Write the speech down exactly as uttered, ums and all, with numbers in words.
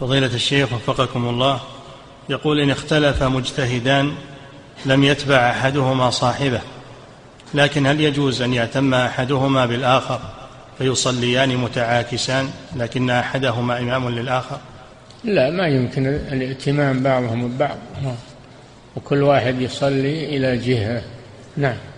فضيلة الشيخ وفقكم الله، يقول إن اختلف مجتهدان لم يتبع أحدهما صاحبه، لكن هل يجوز أن يأتم أحدهما بالآخر فيصليان متعاكسان لكن أحدهما إمام للآخر؟ لا، ما يمكن الائتمام بعضهم ببعض، وكل واحد يصلي إلى جهة. نعم.